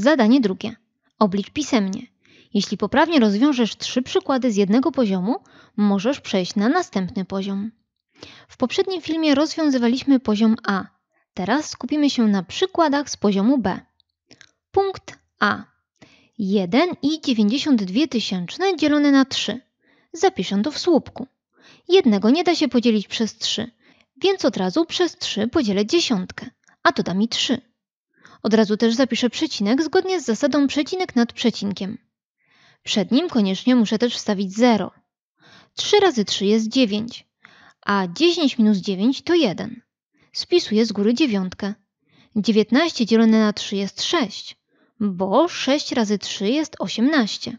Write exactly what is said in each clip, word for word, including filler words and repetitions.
Zadanie drugie. Oblicz pisemnie. Jeśli poprawnie rozwiążesz trzy przykłady z jednego poziomu, możesz przejść na następny poziom. W poprzednim filmie rozwiązywaliśmy poziom A. Teraz skupimy się na przykładach z poziomu B. Punkt A. jeden i dziewięćdziesiąt dwie tysięczne dzielone na trzy. Zapiszę to w słupku. Jednego nie da się podzielić przez trzy, więc od razu przez trzy podzielę dziesiątkę, a to da mi trzy. Od razu też zapiszę przecinek zgodnie z zasadą przecinek nad przecinkiem. Przed nim koniecznie muszę też wstawić zero. trzy razy trzy jest dziewięć, a dziesięć minus dziewięć to jeden. Spisuję z góry dziewiątkę. dziewiętnaście dzielone na trzy jest sześć, bo sześć razy trzy jest osiemnaście.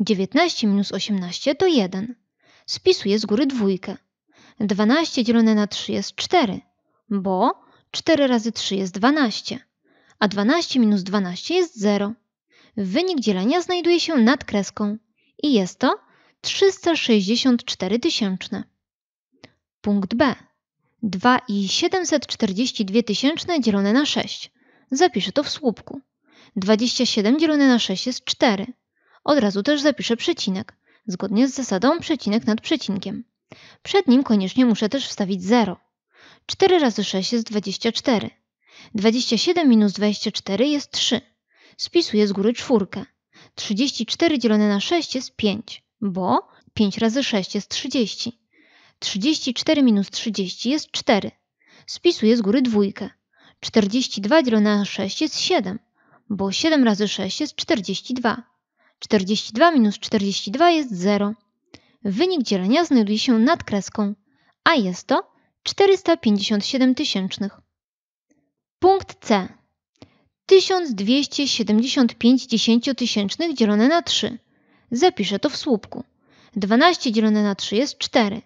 dziewiętnaście minus osiemnaście to jeden. Spisuję z góry dwójkę. dwanaście dzielone na trzy jest cztery, bo cztery razy trzy jest dwanaście, a dwanaście minus dwanaście jest zero. Wynik dzielenia znajduje się nad kreską i jest to trzysta sześćdziesiąt cztery tysięczne. Punkt B. dwa i siedemset czterdzieści dwie tysięczne dzielone na sześć. Zapiszę to w słupku. dwadzieścia siedem dzielone na sześć jest cztery. Od razu też zapiszę przecinek, zgodnie z zasadą przecinek nad przecinkiem. Przed nim koniecznie muszę też wstawić zero. cztery razy sześć jest dwadzieścia cztery. dwadzieścia siedem minus dwadzieścia cztery jest trzy. Spisuję z góry czwórkę. trzydzieści cztery dzielone na sześć jest pięć, bo pięć razy sześć jest trzydzieści. trzydzieści cztery minus trzydzieści jest cztery. Spisuję z góry dwójkę. czterdzieści dwa dzielone na sześć jest siedem, bo siedem razy sześć jest czterdzieści dwa. czterdzieści dwa minus czterdzieści dwa jest zero. Wynik dzielenia znajduje się nad kreską, a jest to czterysta pięćdziesiąt siedem tysięcznych. Punkt C. tysiąc dwieście siedemdziesiąt pięć dziesięciotysięcznych dzielone na trzy. Zapiszę to w słupku. dwanaście dzielone na trzy jest cztery.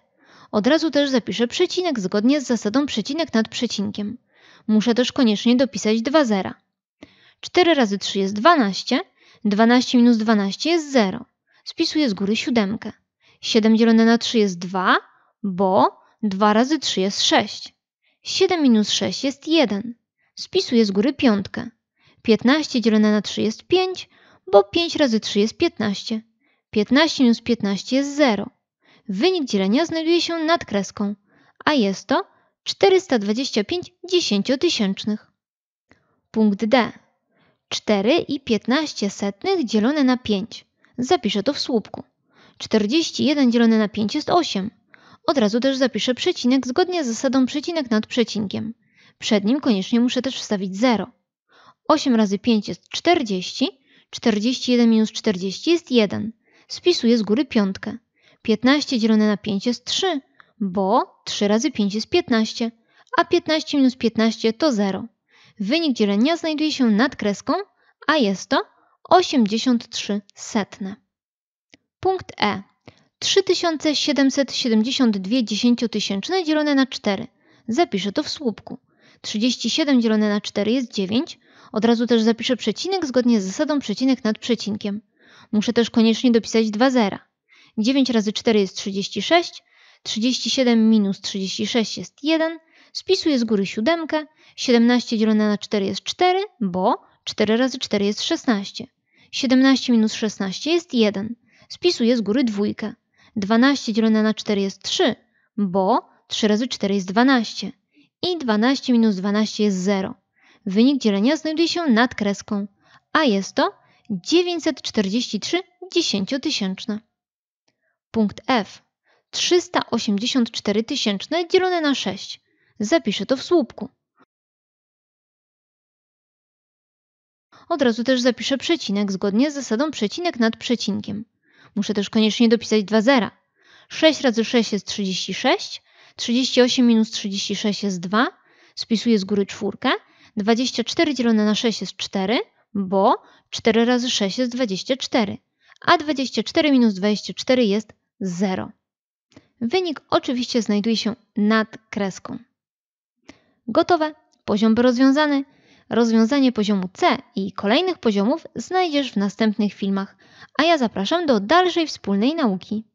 Od razu też zapiszę przecinek zgodnie z zasadą przecinek nad przecinkiem. Muszę też koniecznie dopisać dwa zera. cztery razy trzy jest dwanaście, dwanaście minus dwanaście jest zero. Spisuję z góry siódemkę. siedem dzielone na trzy jest dwa, bo dwa razy trzy jest sześć. siedem minus sześć jest jeden. Spisuję z góry piątkę. piętnaście dzielone na trzy jest pięć, bo pięć razy trzy jest piętnaście. piętnaście minus piętnaście jest zero. Wynik dzielenia znajduje się nad kreską, a jest to czterysta dwadzieścia pięć dziesięciotysięcznych. Punkt D. cztery i piętnaście setnych dzielone na pięć. Zapiszę to w słupku. czterdzieści jeden dzielone na pięć jest osiem. Od razu też zapiszę przecinek zgodnie z zasadą przecinek nad przecinkiem. Przed nim koniecznie muszę też wstawić zero. osiem razy pięć jest czterdzieści, czterdzieści jeden minus czterdzieści jest jeden. Spisuję z góry piątkę. piętnaście dzielone na pięć jest trzy, bo trzy razy pięć jest piętnaście, a piętnaście minus piętnaście to zero. Wynik dzielenia znajduje się nad kreską, a jest to osiemdziesiąt trzy setne. Punkt E. trzy tysiące siedemset siedemdziesiąt dwie dziesięciotysięczne dzielone na cztery. Zapiszę to w słupku. trzydzieści siedem dzielone na cztery jest dziewięć. Od razu też zapiszę przecinek zgodnie z zasadą przecinek nad przecinkiem. Muszę też koniecznie dopisać dwa zera. dziewięć razy cztery jest trzydzieści sześć. trzydzieści siedem minus trzydzieści sześć jest jeden. Spisuję z góry siódemkę. siedemnaście dzielone na cztery jest cztery, bo cztery razy cztery jest szesnaście. siedemnaście minus szesnaście jest jeden. Spisuję z góry dwójkę. dwanaście dzielone na cztery jest trzy, bo trzy razy cztery jest dwanaście. I dwanaście minus dwanaście jest zero. Wynik dzielenia znajduje się nad kreską, a jest to dziewięćset czterdzieści trzy dziesięciotysięczne. Punkt F. trzysta osiemdziesiąt cztery tysięczne dzielone na sześć. Zapiszę to w słupku. Od razu też zapiszę przecinek zgodnie z zasadą przecinek nad przecinkiem. Muszę też koniecznie dopisać dwa zera. sześć razy sześć jest trzydzieści sześć. trzydzieści osiem minus trzydzieści sześć jest dwa. Spisuję z góry czwórkę. dwadzieścia cztery dzielone na sześć jest cztery, bo cztery razy sześć jest dwadzieścia cztery. A dwadzieścia cztery minus dwadzieścia cztery jest zero. Wynik oczywiście znajduje się nad kreską. Gotowe. Poziom B rozwiązany. Rozwiązanie poziomu C i kolejnych poziomów znajdziesz w następnych filmach, a ja zapraszam do dalszej wspólnej nauki.